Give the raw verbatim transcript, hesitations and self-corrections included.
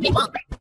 Big bug.